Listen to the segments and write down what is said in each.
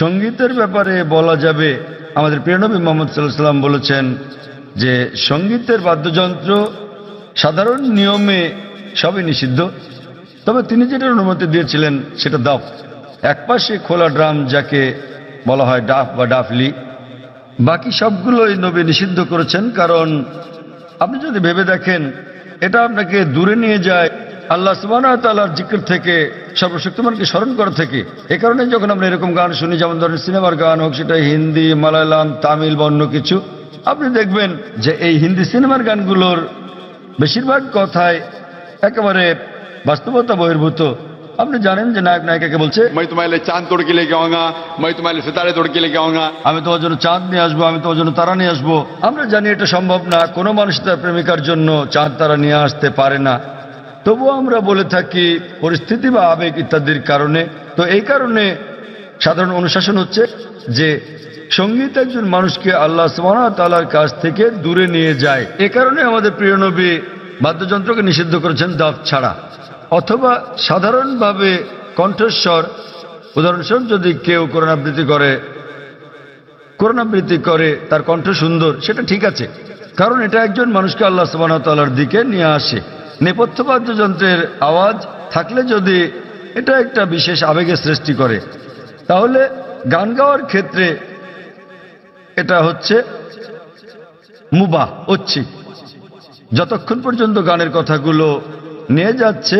संगीतेर ব্যাপারে বলা যাবে আমাদের প্রিয় নবী মুহাম্মদ সাল্লাল্লাহু আলাইহি ওয়াসাল্লাম বলেছেন যে সংগীতের বাদ্যযন্ত্র সাধারণ নিয়মে সবই নিষিদ্ধ। তবে তিনি যেটা অনুমতি দিয়েছিলেন সেটা দাফ, একপাশে খোলা ড্রাম যাকে বলা হয় ডাফ বা ডাফলি, বাকি সবগুলোই নবী নিষিদ্ধ করেছেন। কারণ আপনি যদি ভেবে দেখেন এটা আপনাকে দূরে নিয়ে যায় আল্লাহ সুবহানাহু ওয়া তাআলার জিকির থেকে, সর্বশক্তিমানকে স্মরণ করা থেকে। এই কারণে যখন আমরা এরকম গান শুনি, যেমন ধরেন সিনেমার গান হোক, সেটা হিন্দি, মালায়ালাম, তামিল বা অন্য কিছু, আপনি দেখবেন যে এই হিন্দি সিনেমার গানগুলোর বেশিরভাগ কথাই একেবারে বাস্তবতা বহির্ভূত। আপনি জানেন যে নায়ক নায়িকাকে বলছে, আমি তোমার চাঁদ তোড় কে লেগে আওয়াঙ্গা, আমি তোমার সিতারে তোড় কে লেগে আওয়াঙ্গা, আমি তোমার জন্য চাঁদ নিয়ে আসবো, আমি তোমার জন্য তারা নিয়ে আসবো। আমরা জানি এটা সম্ভব না, কোনো মানুষ তার প্রেমিকার জন্য চাঁদ তারা নিয়ে আসতে পারে না। তবুও আমরা বলে থাকি পরিস্থিতি বা আবেগ ইত্যাদির কারণে। তো এই কারণে সাধারণ অনুশাসন হচ্ছে যে সঙ্গীত একজন মানুষকে আল্লাহ সুবহানাহু ওয়া তাআলার কাছ থেকে দূরে নিয়ে যায়। এ কারণে আমাদের প্রিয় নবী বাদ্যযন্ত্রকে নিষিদ্ধ করেছেন দাফ ছাড়া। অথবা সাধারণভাবে কণ্ঠস্বর, উদাহরণস্বরূপ যদি কেউ কোরআন আবৃত্তি করে তার কণ্ঠ সুন্দর, সেটা ঠিক আছে, কারণ এটা একজন মানুষকে আল্লাহ সুবহানাহু ওয়া তাআলার দিকে নিয়ে আসে। নেপথ্য বাদ্যযন্ত্রের আওয়াজ থাকলে যদি এটা একটা বিশেষ আবেগের সৃষ্টি করে, তাহলে গান গাওয়ার ক্ষেত্রে এটা হচ্ছে মুবাহ, ঐচ্ছিক, যতক্ষণ পর্যন্ত গানের কথাগুলো নিয়ে যাচ্ছে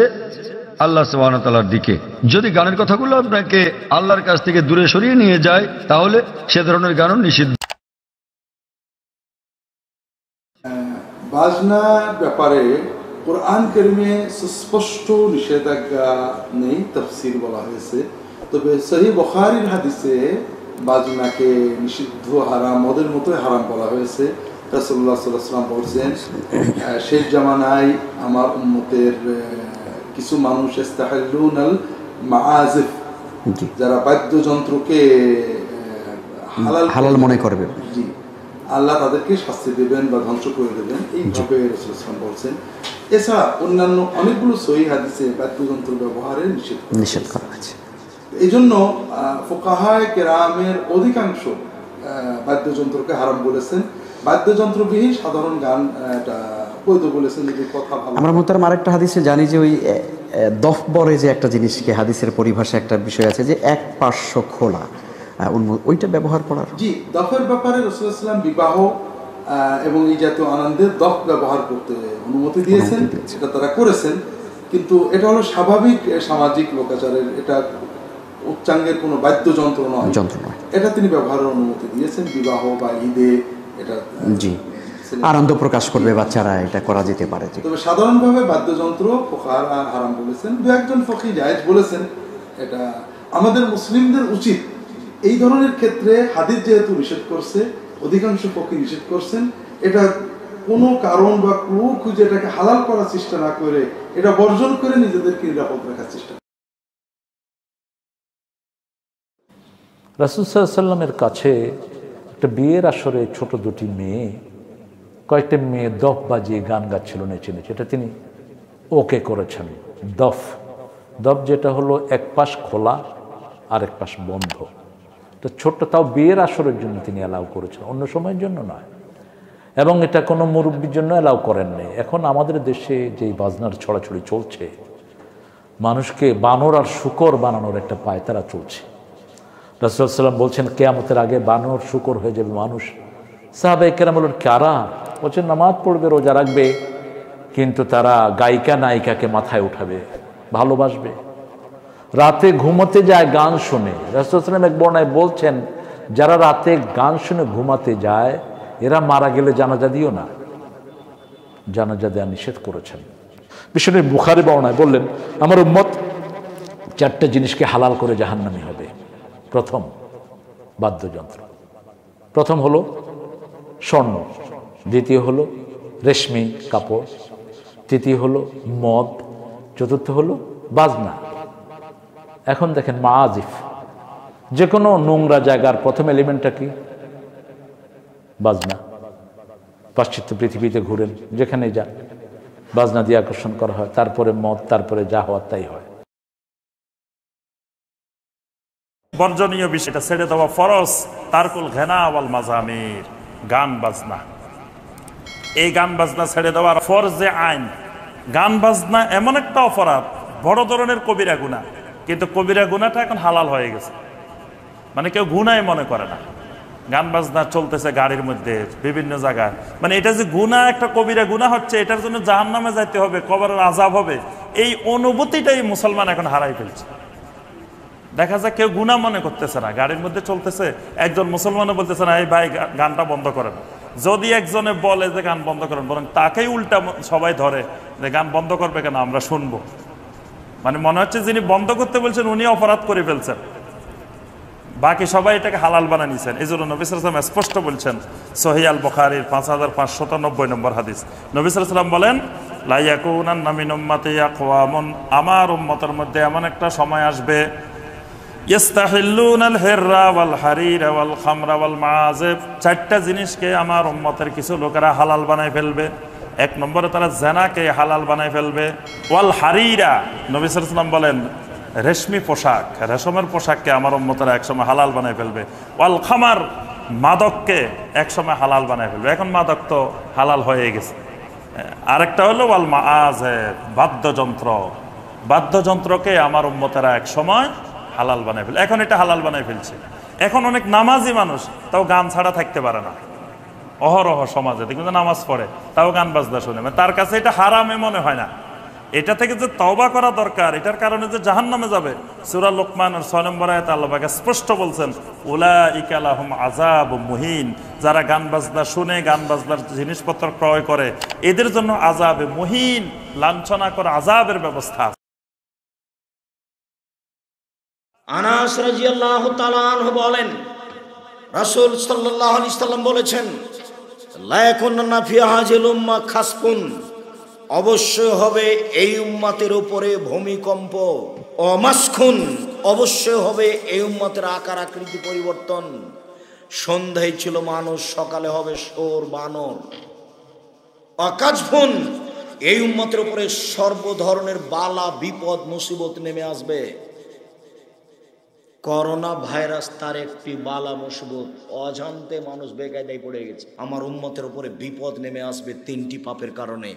আল্লাহ সুবহানাহু ওয়া তাআলার দিকে। যদি গানের কথাগুলো আপনাকে আল্লাহর কাছ থেকে দূরে সরিয়ে নিয়ে যায়, তাহলে সে ধরনের গানও নিষিদ্ধ। বাজনা ব্যাপারে কোরআন কারিমে সুস্পষ্ট নিষেধাজ্ঞা নেই, তাফসীর বলা হয়েছে। তবে সহিহ বুখারীর হাদিসে বাজনাকে নিষিদ্ধ হারাম, মদের মতোই হারাম বলা হয়েছে। রাসূলুল্লাহ সাল্লাল্লাহু আলাইহি ওয়াসাল্লাম বলেছেন, শেষ জামানায় আমার উম্মতের কিছু মানুষ ইস্তাহাল্লুনাল মাআজিফ, যারা বাদ্যযন্ত্রকে হালাল মনে করবে, জি, আল্লাহ তাদেরকে শাস্তি দেবেন বা ধ্বংস করে দেবেন, এইভাবে রাসূলুল্লাহ সাল্লাল্লাহু আলাইহি ওয়াসাল্লাম বলেছেন। এছাড়া অন্যান্য অনেকগুলো সহিহ হাদিসে বাদ্যযন্ত্র ব্যবহারে নিষেধ করা হয়েছে। এই জন্য ফুকাহায়ে কেরামের অধিকাংশ বাদ্যযন্ত্রকে হারাম বলেছেন, বাদ্যযন্ত্রবিহীন সাধারণ গান এটা বৈধ বলেছেন। যদি কথা আমরা মোহতারাম আরেকটা হাদিসে জানি যে ওই দফবরে যে একটা জিনিসকে হাদিসের পরিভাষায় একটা বিষয় আছে যে এক পার্শ্ব খোলা, ওইটা ব্যবহার করার, জি, দফের ব্যাপারে রাসূলুল্লাহ সাল্লাল্লাহু আলাইহি ওয়াসাল্লাম বিবাহ এবং এই জাতীয় আনন্দের দফ ব্যবহার করতে অনুমতি দিয়েছেন, সেটা তারা করেছেন। কিন্তু এটা হলো স্বাভাবিক সামাজিক লোকাচারের, এটা উচ্চাঙ্গের কোনো বাদ্যযন্ত্র নয়, এটা তিনি ব্যবহারের অনুমতি দিয়েছেন বিবাহ বা ঈদে, এটা, জি, আনন্দ প্রকাশ করবে বাচ্চারা, এটা করা যেতে পারে। তবে সাধারণভাবে বাদ্যযন্ত্র ফুকাহারা হারাম বলেছেন, দু একজন ফকি জায়েজ বলেছেন। এটা আমাদের মুসলিমদের উচিত এই ধরনের ক্ষেত্রে, হাদিস যেহেতু নিষেধ করছে, অধিকাংশ ফকি নিষেধ করছেন, এটা কোনো কারণ বা ক্লু খুঁজে এটাকে হালাল করার চেষ্টা না করে এটা বর্জন করে নিজেদেরকে নিরাপদ রাখার চেষ্টা। রাসূল সাল্লাল্লাহু আলাইহি ওয়াসাল্লামের কাছে একটা বিয়ের আসরে ছোট দুটি মেয়ে, কয়েকটা মেয়ে দফ বাজিয়ে গান গাচ্ছিল নেচে নেচে, এটা তিনি ওকে করেছেন। দফ যেটা হলো এক পাশ খোলা আর এক পাশ বন্ধ, তো ছোট্ট, তাও বিয়ের আসরের জন্য তিনি অ্যালাউ করেছেন, অন্য সময়ের জন্য নয়। এবং এটা কোনো মুরব্বীর জন্য অ্যালাউ করেন নাই। এখন আমাদের দেশে যেই বাজনার ছড়াছড়ি চলছে, মানুষকে বানর আর শূকর বানানোর একটা পায়তারা চলছে। রাসূল সাল্লাল্লাহু আলাইহি ওয়াসাল্লাম বলছেন কিয়ামতের আগে বানর শূকর হয়ে যাবে মানুষ। সাহাবায়ে কেরাম বললেন কারা? বলছেন নামাজ পড়বে, রোজা রাখবে, কিন্তু তারা গায়িকা নায়িকাকে মাথায় উঠাবে, ভালোবাসবে, রাতে ঘুমাতে যায় গান শুনে। রাসূল সাল্লাল্লাহু আলাইহি ওয়াসাল্লাম এক বর্ণায় বলছেন, যারা রাতে গান শুনে ঘুমাতে যায় এরা মারা গেলে জানাজা দিও না, জানাজা দেওয়া নিষেধ করেছেন। বিষ্ণু বুখারী বর্ণায় বললেন, আমার উম্মত চারটা জিনিসকে হালাল করে জাহান্নামী হবে। প্রথম বাদ্যযন্ত্র, প্রথম হলো স্বর্ণ, দ্বিতীয় হলো রেশমি কাপড়, তৃতীয় হলো মদ, চতুর্থ হলো বাজনা। এখন দেখেন মাআজিফ, যে কোনো নোংরা জায়গার প্রথম এলিমেন্টটা কি? বাজনা। পাশ্চাত্য পৃথিবীতে ঘুরেন, যেখানে যা বাজনা দিয়ে আকর্ষণ করা হয়, তারপরে মদ, তারপরে যা হওয়ার তাই হয়। बर्जनीय विषय सेड़े देवा फरज तारकुल घना वाल मजामिर गान बजना ए गान बजना सेड़े देवा फरजे आईन गान बजना एमन एक अपराध बड़ो धरनेर कबिरा गुना किन्तु कबिरा गुनाटा एखन हालाल हो गेछे माने केउ गुनाई मने करे ना गान बजना चलतेछे गाड़ीर मध्ये विभिन्न जायगाय माने एटा जे गुना एकटा कबिरा गुना हच्छे एटार जन्य जाहान्नामे जाते होबे कबरेर आजाब होबे एई अनुभूतिटाई मुसलमान एखन हाराई फेलछे देखा जा क्यों गुना मन करते ना गाड़ी मध्य चलते एक मुसलमान बोलते ना भाई गान बंद करें जदि एकजने बोले गान बंद करें बर ताके उल्टा सबाई धरे गान बंद करबे केन आमरा शुनबो माने मने हच्छे जिनि बंद करते बोलछेन उनि अपराध करे फेलछेन बाकी सबाई एटाके हालाल बानिये निछेन एजोन्नो नबी साल्लाल्लाहु आलैहि स्पष्ट बोलछेन सहिह आल बुखारीर 5595 नम्बर हादिस नबी साल्लाल्लाहु आलैहि बोलेन ला याकुनान्ना मिन उम्मती अक़वामुन आमार उम्मतेर मध्ये एमन एकटा समय आसबे यस्ताहिल्लूनल हिर्रा वल हरीर वल खमरा वल माज़िब चारटा जिनिसके आमार उम्मतेर किछु लोकेरा हालाल बनाय फेलबे एक नम्बरे तारा ज़िनाके हालाल बनाय फेलबे वल हरीरा नबी साल्लाल्लाहु आलैहि वसल्लम बोलेन रेशमी पोशाक रेशमेर पोशाकके आमार उम्मतेरा एकसमय हालाल बनाय फेलबे वल खमर मादकके एकसमय हालाल बनाय फेलबे एखन मादक तो हालाल हये गेछे आरेकटा हलो वल माज़िब बाद्ययंत्रके आमार उम्मतेरा एकसमय हालाल बनाय फेल एखन एटा हालाल बनाय फेलছে एखन अनेक नामाजी मानुष ताओ गान छाड़ा थाकते पारे ना अहरह समाजे देखবেন নামাজ পড়ে তাও গান বাজনা শুনে মানে তার কাছে এটা হারামে মনে হয় না এটা থেকে যে তওবা করা দরকার এটার কারণে যে জাহান্নামে যাবে সূরা লোকমানের 6 নম্বর আয়াতে আল্লাহ পাক স্পষ্ট বলেন উলাইকা লাহুম আযাবুম মুহিন যারা গান বাজনা শুনে গান বাজনার জিনিসপত্র ক্রয় করে এদের জন্য আযাবে মুহিন লাঞ্ছনাকর আযাবের ব্যবস্থা আনাস রাদিয়াল্লাহু তাআলা আনহু বলেন রাসূল সাল্লাল্লাহু আলাইহি সাল্লাম বলেছেন লায়াকুন্না ফিহা জিল উম্মাহ খাসফুন অবশ্যই হবে এই উম্মতের উপরে ভূমিকম্প ও মাসখুন অবশ্যই হবে এই উম্মতের আকার আকৃতি পরিবর্তন সন্ধ্যায় ছিল মানুষ সকালে হবে শুয়োর বানর আকাজফুন এই উম্মতের উপরে সর্ব ধরনের বালা বিপদ মুসিবত নেমে আসবে করোনা ভাইরাস তার একটি বালা মুসিবত অজান্তে মানুষ বেকায়দায় পড়ে গেছে আমার উম্মতের উপরে বিপদ নেমে আসবে তিনটি পাপের কারণে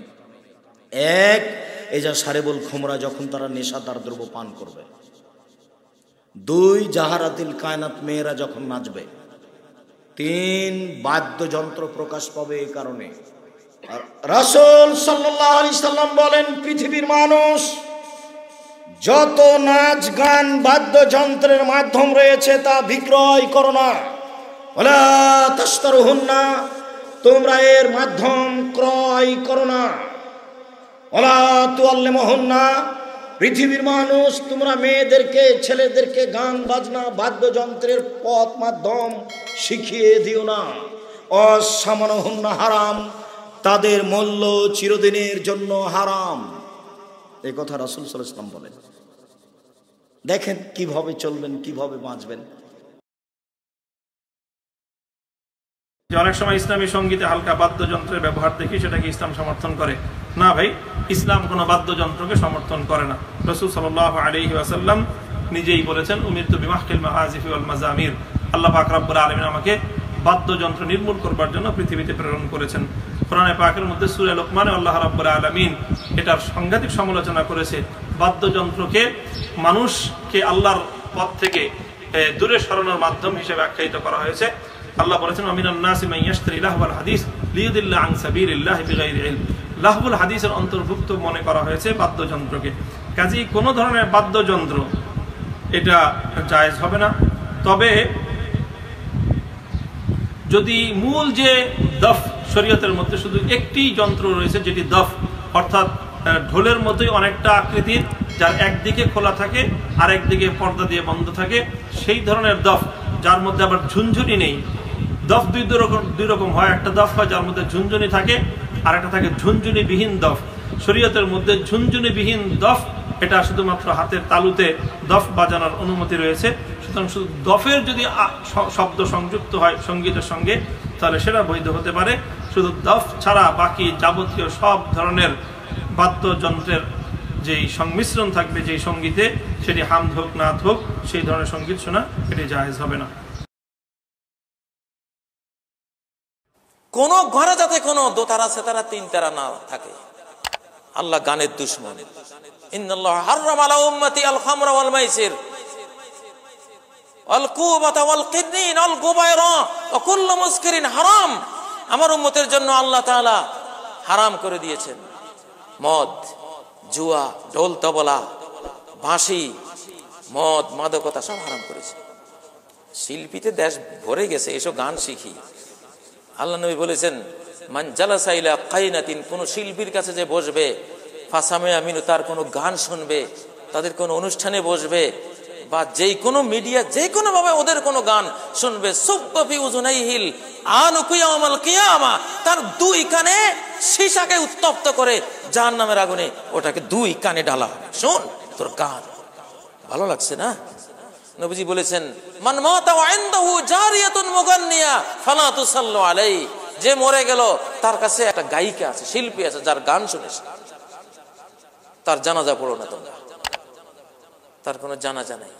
এক এজা শারবুল খুমরা যখন তারা নেশাদার দ্রব্য পান করবে দুই জাহারাতিল কায়নাত মেয়েরা যখন নাচবে তিন বাদ্যযন্ত্র প্রকাশ পাবে এই কারণে আর রাসূল সাল্লাল্লাহু আলাইহি সাল্লাম বলেন পৃথিবীর মানুষ যত নাচ গান বাদ্যযন্ত্রের মাধ্যম রয়েছে তা বিক্রয় করো না ওয়ালা তাশতারুহুন্না তোমরা এর মাধ্যম ক্রয় করো না ওয়ালা তুআল্লিমুহুন্না পৃথিবীর মানুষ তোমরা মেয়েদেরকে ছেলেদেরকে গান বাজনা বাদ্যযন্ত্রের পথ মাধ্যম শিখিয়ে দিও না অসামানুহুন্না হারাম তাদের মূল্য চিরদিনের জন্য হারাম এই কথা রাসূল সাল্লাল্লাহু আলাইহি ওয়াসাল্লাম বলেন দেখেন কিভাবে চলবেন কিভাবে বাঁচবেন অনেক সময় ইসলামী সংগীতে হালকা বাদ্যযন্ত্রের ব্যবহার দেখি সেটাকে ইসলাম সমর্থন করে না ভাই ইসলাম কোনো বাদ্যযন্ত্রকে সমর্থন করে না রাসূল সাল্লাল্লাহু আলাইহি ওয়াসাল্লাম নিজেই বলেছেন উমিরতু বিমাহকিল মাআজিফি ওয়াল মাযামির আল্লাহ পাক রব্বুল আলামিন আমাকে বাদ্যযন্ত্র নির্মূল করবার জন্য পৃথিবীতে প্রেরণ করেছেন কোরআনে পাকের মধ্যে সূরা লোকমানে আল্লাহ রাব্বুল আলামিন এটার সাংঘাতিক সমালোচনা করেছে বাদ্যযন্ত্রকে মানুষকে আল্লাহর পথ থেকে দূরে সরানোর মাধ্যম হিসেবে আখ্যায়িত করা হয়েছে আল্লাহ বলেছেন আমিনান নাসি মাইয়াশতারি লাহওয়াল হাদিস লিইদিল্লা আন সাবিলিল্লাহি বিগাইরি ইলম লাহওয়াল হাদিসের অন্তর্ভুক্ত মনে করা হয়েছে বাদ্যযন্ত্রকে কাজেই কোনো ধরনের বাদ্যযন্ত্র এটা জায়েজ হবে না তবে যদি মূল যে দফ শরীয়তের মধ্যে শুধু একটি যন্ত্র রয়েছে যেটি দফ অর্থাৎ ঢোলের মতোই অনেকটা আকৃতির যার একদিকে খোলা থাকে আর একদিকে পর্দা দিয়ে বন্ধ থাকে সেই ধরনের দফ যার মধ্যে আবার ঝুনঝুনি নেই দফ দুই রকম হয় একটা দফ হয় যার মধ্যে ঝুনঝুনি থাকে আর একটা থাকে ঝুনঝুনিবিহীন দফ শরীয়তের মধ্যে ঝুনঝুনিবিহীন দফ এটা শুধুমাত্র হাতের তালুতে দফ বাজানোর অনুমতি রয়েছে সুতরাং শুধু দফের যদি শব্দ সংযুক্ত হয় সঙ্গীতের সঙ্গে তাহলে সেটা বৈধ হতে পারে শুধু দফ ছাড়া বাকি যাবতীয় সব ধরনের বাদ্যযন্ত্রের যে সংমিশ্রণ থাকবে যে সঙ্গীতে, সেটি হামদ হোক নাত হোক, সেই ধরনের সঙ্গীত শোনা এটি জায়েজ হবে না। কোনো ঘরে যাতে কোনো দোতারা সেতারা তিন তারা না থাকে, আল্লাহ গানের দুশমন। ইন্নাল্লাহা হাররাম আলা উম্মতি আল খামরা ওয়াল মাইসির ওয়াল কুবাতা ওয়াল কিদনিন ওয়াল গুবায়রা ওয়া কুল্লু মুসকিরিন হারাম। আমার উম্মতের জন্য আল্লাহ তাআলা হারাম করে দিয়েছেন মদ, জুয়া, ঢোল তবলা, বাঁশি, মদ, মাদকতা সব হারাম করেছে। শিল্পীতে দেশ ভরে গেছে এসব গান শিখি। আল্লাহ নবী বলেছেন মান জালাসা ইলা কাইনাতিন, কোন শিল্পীর কাছে যে বসবে, ফাসামে আমিনু, তার কোনো গান শুনবে, তাদের কোনো অনুষ্ঠানে বসবে বা যে কোনো মিডিয়া যে কোনো ভাবে ওদের কোনো গান শুনবে, সুব্বা ফি উযুনাইহিল আনকু ইয়াউমাল কিয়ামা, তার দুই কানে সীসাকে উত্তপ্ত করে জাহান্নামের আগুনে ওটাকে দুই কানে ঢালা হবে। শুন তোর গান ভালো লাগছে না? নবীজি বলেছেন মান মাতা ওয়া ইনদাহু জারিয়াতুন মুগান্নিয়া ফালা তুসাল্লু আলাইহি, যে মরে গেল তার কাছে একটা গায়িকা আছে, শিল্পী আছে, যার গান শুনেছে, তার জানাজা পড়ো না তোমরা, তার কোনো জানাজা নাই।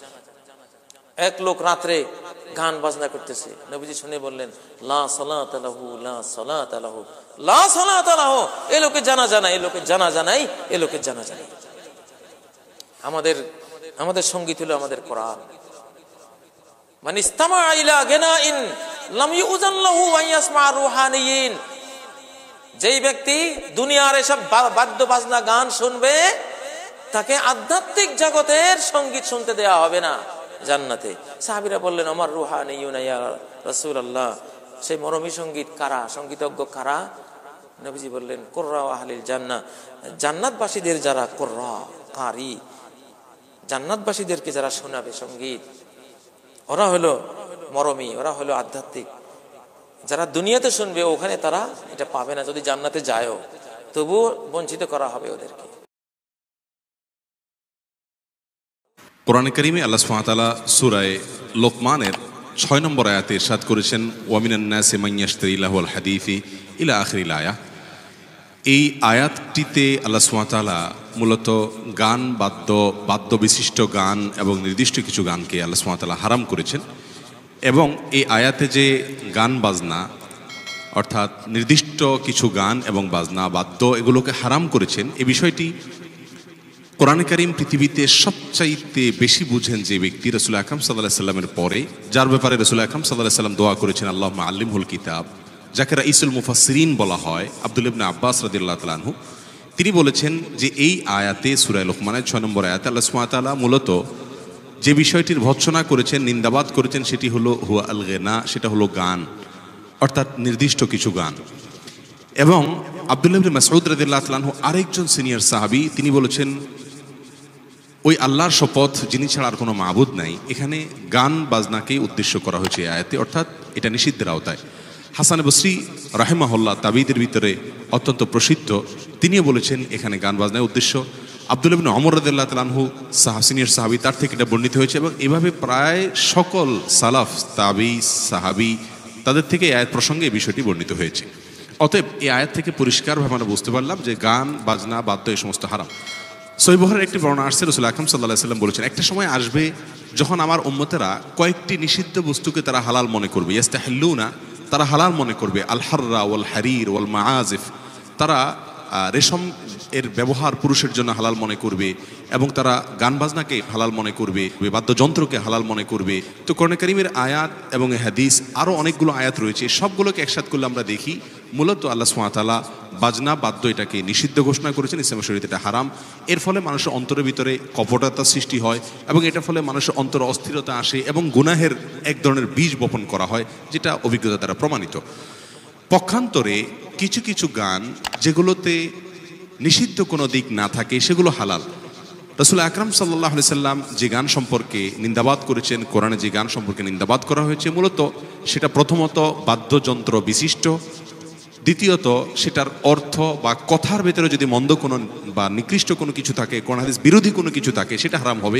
এক লোক রাত্রে গান বাজনা করতেছে, নবীজি শুনে বললেন লা সালাতা লাহু, লা সালাতা লাহু, লা সালাতা লাহু, এই লোকের জানাজা নাই, এই লোকের জানাজা নাই, এই লোকের জানাজা নাই। আমাদের সঙ্গীত হলো আমাদের কোরআন। মান ইসতামা ইলা গিনাইন লাম ইউযান লাহু ওয়া ইয়াসমা রুহানিয়িন, যেই ব্যক্তি দুনিয়ার এসব বাদ্য বাজনা গান শুনবে, তাকে আধ্যাত্মিক জগতের সঙ্গীত শুনতে দেয়া হবে না জান্নাতে। সাহাবীরা বললেন আমার রুহানিয়ুনা ইয়া রাসূলুল্লাহ, সেই মরমী সঙ্গীত কারা, সঙ্গীতজ্ঞ কারা? নবীজি বললেন কুররা আহলিল জান্নাহ, জান্নাতবাসীদের যারা কুররা, কারি, জান্নাতবাসীদেরকে যারা শোনাবে সঙ্গীত, ওরা হলো মরমী, ওরা হলো আধ্যাত্মিক। যারা দুনিয়াতে শুনবে ওখানে তারা এটা পাবে না, যদি জান্নাতে যায়ও তবুও বঞ্চিত করা হবে ওদেরকে। কোরআন কারীমে আল্লাহ সুবহানাহু ওয়া তাআলা সূরা লোকমানের 6 নম্বর আয়াতে ইরশাদ করেছেন ওয়া মিনান নাসি মান ইশতারি লাহুল হাদিসি ইলা আখিরিল আয়াত। এই আয়াতটিতে আল্লাহ সুবহানাহু ওয়া তাআলা মূলত গান, বাদ্য বিশিষ্ট গান এবং নির্দিষ্ট কিছু গানকে আল্লাহ সুবহানাহু ওয়া তাআলা হারাম করেছেন, এবং এই আয়াতে যে গান বাজনা অর্থাৎ নির্দিষ্ট কিছু গান এবং বাজনা, বাদ্য, এগুলোকে হারাম করেছেন, এই বিষয়টি কোরআন কারীম পৃথিবীতে সবচাইতে বেশি বুঝেন যে ব্যক্তি, রাসূল আকরাম সাল্লাল্লাহু আলাইহি ওয়াসাল্লামের পরে, যার ব্যাপারে রাসূল আকরাম সাল্লাল্লাহু আলাইহি ওয়াসাল্লাম দোয়া করেছেন আল্লাহুম্মা আল্লিমহুল কিতাব, যাকে রাইসুল মুফাসসিরিন বলা হয়, আব্দুল ইবনে আব্বাস রাদিয়াল্লাহু তাআলা আনহু, তিনি বলেছেন যে এই আয়াতে, সূরা লোকমানের 6 নম্বর আয়াতে আল্লাহ সুবহানাহু ওয়া তাআলা মূলত যে বিষয়টির ভৎসনা করেছেন, নিন্দাবাদ করেছেন, সেটি হলো হুয়া আল গিনা, সেটা হলো গান, অর্থাৎ নির্দিষ্ট কিছু গান। এবং আব্দুল্লাহ ইবনে মাসউদ রাদিয়াল্লাহু তাআলা আনহু, আরেকজন সিনিয়র সাহাবী, তিনি বলেছেন ওই আল্লাহর শপথ যিনি ছাড়া আর কোনো মাবুদ নাই, এখানে গান বাজনাকেই উদ্দেশ্য করা হয়েছে আয়াতে, অর্থাৎ এটা নিষিদ্ধের আওতায়। হাসান বসরি রাহিমাহুল্লাহ, তাবিদের ভিতরে অত্যন্ত প্রসিদ্ধ, তিনিও বলেছেন এখানে গান বাজনায় উদ্দেশ্য। আব্দুল ইবনে ওমর রাদিয়াল্লাহু তাআলা আনহু সিনিয়র সাহাবী, তার থেকে এটা বর্ণিত হয়েছে, এবং এভাবে প্রায় সকল সালাফ, তাবি, সাহাবী, তাদের থেকে আয়াত প্রসঙ্গে এই বিষয়টি বর্ণিত হয়েছে। অতএব এই আয়াত থেকে পরিষ্কারভাবে আমরা বুঝতে পারলাম যে গান বাজনা, বাদ্য, এই সমস্ত হারাম। সহিহ বুখারীর একটি বর্ণনা আসছে, রাসূল আকরাম সাল্লাল্লাহু আলাইহি ওয়াসাল্লাম বলেছেন একটা সময় আসবে যখন আমার উম্মতেরা কয়েকটি নিষিদ্ধ বস্তুকে তারা হালাল মনে করবে, ইস্তাহিল্লুনা, তারা হালাল মনে করবে, আল হাররা ওয়াল হারির ওয়াল মাআজিফ, তারা রেশম এর ব্যবহার পুরুষের জন্য হালাল মনে করবে, এবং তারা গান বাজনাকে হালাল মনে করবে, বাদ্যযন্ত্রকে হালাল মনে করবে। তো কোরআন কারীমের আয়াত এবং হাদিস, আরও অনেকগুলো আয়াত রয়েছে, সবগুলোকে একসাথ করলে আমরা দেখি মূলত আল্লাহ সুবহানাহু ওয়া তাআলা বাজনা, বাদ্য এটাকে নিষিদ্ধ ঘোষণা করেছেন, ইসলামের শরীয়তে এটা হারাম। এর ফলে মানুষের অন্তরের ভিতরে কপটতা সৃষ্টি হয়, এবং এটার ফলে মানুষের অন্তরে অস্থিরতা আসে, এবং গুনাহের এক ধরনের বীজ বপন করা হয়, যেটা অভিজ্ঞতা দ্বারা প্রমাণিত। পক্ষান্তরে কিছু কিছু গান যেগুলোতে নিষিদ্ধ কোনো দিক না থাকে, সেগুলো হালাল। রাসূল আকরাম সাল্লাল্লাহু আলাইহি সাল্লাম যে গান সম্পর্কে নিন্দাবাদ করেছেন, কোরআনে যে গান সম্পর্কে নিন্দাবাদ করা হয়েছে, মূলত সেটা প্রথমত বাদ্যযন্ত্র বিশিষ্ট, দ্বিতীয়ত সেটার অর্থ বা কথার ভেতরে যদি মন্দ কোনো বা নিকৃষ্ট কোনো কিছু থাকে, কোরআন হাদিস বিরোধী কোনো কিছু থাকে, সেটা হারাম হবে।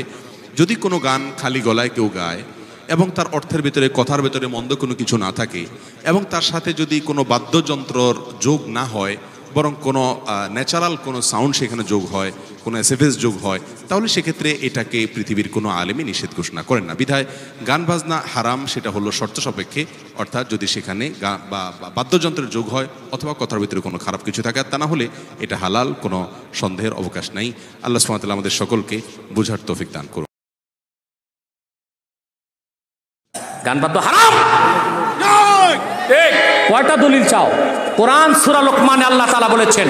যদি কোনো গান খালি গলায় কেউ গায় এবং তার অর্থের ভেতরে, কথার ভেতরে মন্দ কোনো কিছু না থাকে, এবং তার সাথে যদি কোনো বাদ্যযন্ত্রর যোগ না হয়, বরং কোনো ন্যাচারাল কোনো সাউন্ড সেখানে যোগ হয়, কোনো এসএফএস যোগ হয়, তাহলে সেক্ষেত্রে এটাকে পৃথিবীর কোনো আলেমই নিষেধ ঘোষণা করেন না। বিধায় গান বাজনা হারাম সেটা হলো শর্ত সাপেক্ষে, অর্থাৎ যদি সেখানে বাদ্যযন্ত্রের যোগ হয় অথবা কথার ভিতরে কোনো খারাপ কিছু থাকে, তা না হলে এটা হালাল, কোনো সন্দেহের অবকাশ নাই। আল্লাহ সুবহানাহু ওয়া তাআলা আমাদের সকলকে বুঝার তৌফিক দান করুন। গান বাদ্য হারাম কয়টা দলিল চাও? কোরআন সূরা লোকমানে আল্লাহ তাআলা বলেছেন,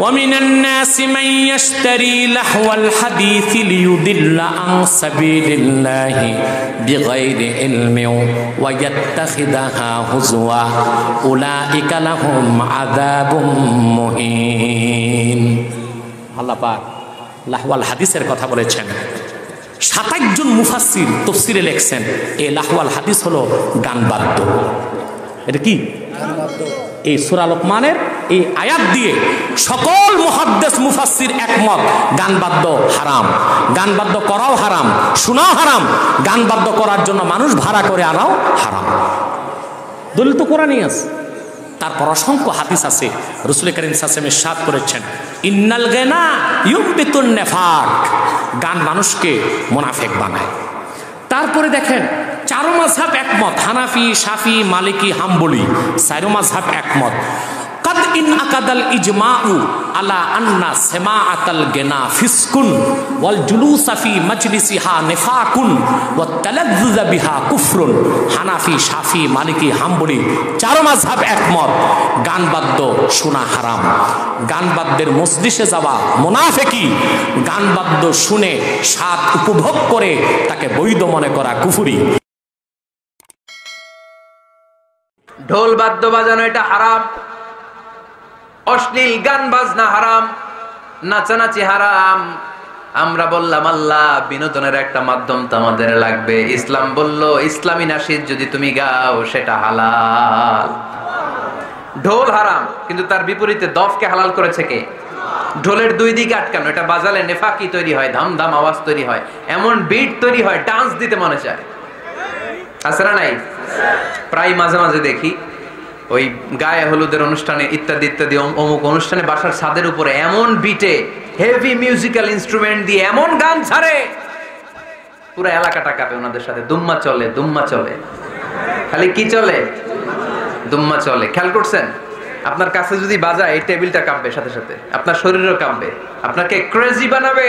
ওয়া মিনান নাসি মান ইশতারি লাহওয়াল হাদিসি লিয়ুদিল্লা আন সাবিলিল্লাহি বিগাইরি ইলমি ওয়া ইত্তাখিযাহা হুজওয়া উলাইকা লাহুম আযাবুম মুহিন। আল্লাহ পাক লাহওয়াল হাদিসের কথা বলেছেন। ২৭ জন মুফাসসির তাফসীরে লিখছেন এই লাহওয়াল হাদিস হলো গান বাদ্য। এটা কি? এই সূরা লোকমানের এই আয়াত দিয়ে সকল মুহাদ্দিস মুফাসসির একমত, গান বাদ্য হারাম, গান বাদ্য করাও হারাম, শোনাও হারাম, গান বাদ্য করার জন্য মানুষ ভাড়া করে আনাও হারাম। দলিল তো কোরআনই আছে, তারপর অসংখ্য হাদিস আছে। রাসূল করিম সাল্লাল্লাহু আলাইহি ওয়াসাল্লাম ইরশাদ করেছেন, ইন্নাল গানা ইউমবিতুন নিফাক, গান মানুষকে মুনাফিক বানায়। তারপরে দেখেন চারো মাযহাব একমত, হানাফি, শাফি, মালিকি, হাম্বলি, চারো মাযহাব একমত। কদ ইন আকাদাল ইজমাউ আলা আন্না সামাআতাল গিনা ফিসকুন ওয়াল জুলুস ফি মাজলিসিহা নিফাকুন ওয়াত তালাযযুয বিহা কুফরুন। হানাফি, শাফি, মালিকি, হাম্বলি চারো মাযহাব একমত, গান বাদ্য শোনা হারাম, গান বাদ্যের মজলিসে যাওয়া মুনাফিকি, গান বাদ্য শুনে স্বাদ উপভোগ করে তাকে বৈধ মনে করা কুফরি। ঢোল বাদ্য বাজানো এটা হারাম, অশ্লীল গান বাজনা হারাম, নাচানাচি হারাম। আমরা বললাম আল্লাহ বিনোদনের একটা মাধ্যম তো আমাদের লাগবে, ইসলাম বলল ইসলামী নাশিদ যদি তুমি গাও সেটা হালাল। ঢোল হারাম, কিন্তু তার বিপরীতে দফকে হালাল করেছে কে? ঢোলের দুই দিক আটকানো, এটা বাজালে নেফাকি তৈরি হয়, ধামধাম আওয়াজ তৈরি হয়, এমন বিট তৈরি হয় ডান্স দিতে মনে চায়। আছে না নাই? প্রায় মাঝে মাঝে দেখি ওই গায়ে হলুদের অনুষ্ঠানে ইত্যাদি ইত্যাদি অমুক অনুষ্ঠানে বাসার ছাদের উপরে এমন বিটে হেভি মিউজিক্যাল ইনস্ট্রুমেন্ট দিয়ে এমন গান ছাড়ে পুরো এলাকাটা কাঁপে ওনাদের সাথে। দুম্মা চলে, দুম্মা চলে, খালি কি চলে? দুম্মা চলে। খেয়াল করছেন? আপনার কাছে যদি বাজায় এই টেবিলটা কাঁপবে সাথে সাথে, আপনার শরীরও কাঁপবে, আপনাকে ক্রেজি বানাবে।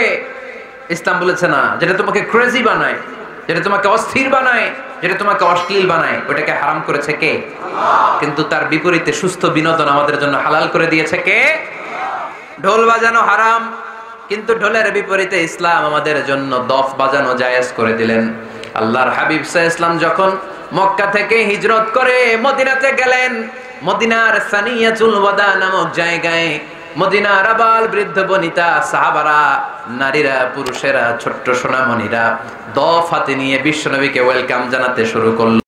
ইসলাম বলেছে না, যেটা তোমাকে ক্রেজি বানায়, যেটা তোমাকে অস্থির বানায়, যেটা তোমাকে অশ্লীল বানায়, ওটাকে হারাম করেছে কে? কিন্তু তার বিপরীতে সুস্থ বিনোদন আমাদের জন্য হালাল করে দিয়েছে কে? ঢোল বাজানো হারাম, কিন্তু ঢোলের বিপরীতে ইসলাম আমাদের জন্য দফ বাজানো জায়েজ করে দিলেন। আল্লাহর হাবিব সাল্লাল্লাহু আলাইহি ওয়াসাল্লাম যখন মক্কা থেকে হিজরত করে মদিনাতে গেলেন, মদিনার সানিয়াতুল ওয়াদা নামক জায়গায় মদিনার আবাল বৃদ্ধ বনিতা, সাহাবারা, নারীরা, পুরুষেরা, ছোট্ট সোনামণিরা দফ হাতে নিয়ে বিশ্বনবীকে ওয়েলকাম জানাতে শুরু করল।